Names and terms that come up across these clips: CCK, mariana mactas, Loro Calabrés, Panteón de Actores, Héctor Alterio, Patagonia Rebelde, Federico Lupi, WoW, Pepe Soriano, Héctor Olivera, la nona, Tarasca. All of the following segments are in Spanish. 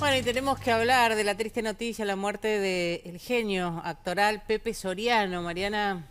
Bueno, y tenemos que hablar de la triste noticia, la muerte del genio actoral Pepe Soriano, Mariana.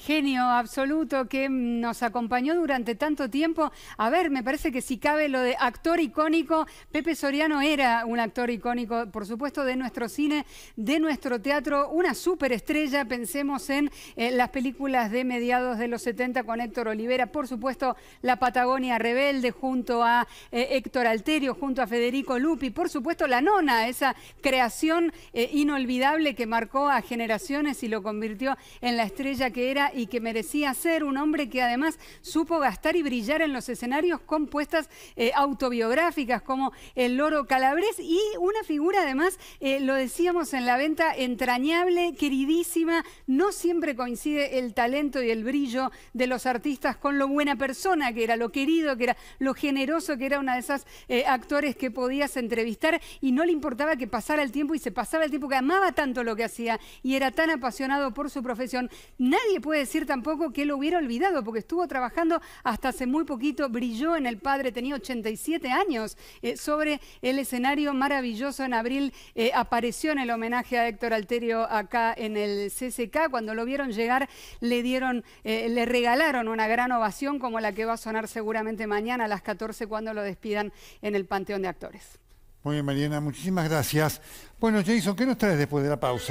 Genio absoluto que nos acompañó durante tanto tiempo. A ver, me parece que si cabe lo de actor icónico, Pepe Soriano era un actor icónico, por supuesto, de nuestro cine, de nuestro teatro, una superestrella. Pensemos en las películas de mediados de los 70 con Héctor Olivera, por supuesto, la Patagonia Rebelde junto a Héctor Alterio, junto a Federico Lupi, por supuesto, la Nona, esa creación inolvidable que marcó a generaciones y lo convirtió en la estrella que era y que merecía ser. Un hombre que además supo gastar y brillar en los escenarios con puestas autobiográficas como el Loro Calabrés, y una figura además, lo decíamos en la venta, entrañable, queridísima. No siempre coincide el talento y el brillo de los artistas con lo buena persona que era, lo querido que era, lo generoso que era. Una de esas actores que podías entrevistar y no le importaba que pasara el tiempo, y se pasaba el tiempo, que amaba tanto lo que hacía y era tan apasionado por su profesión. Nadie puede decir tampoco que lo hubiera olvidado, porque estuvo trabajando hasta hace muy poquito, brilló en El Padre, tenía 87 años sobre el escenario maravilloso. En abril apareció en el homenaje a Héctor Alterio acá en el CCK. Cuando lo vieron llegar le regalaron una gran ovación como la que va a sonar seguramente mañana a las 14 cuando lo despidan en el Panteón de Actores. Muy bien, Mariana, muchísimas gracias. Bueno, Jason, ¿qué nos traes después de la pausa?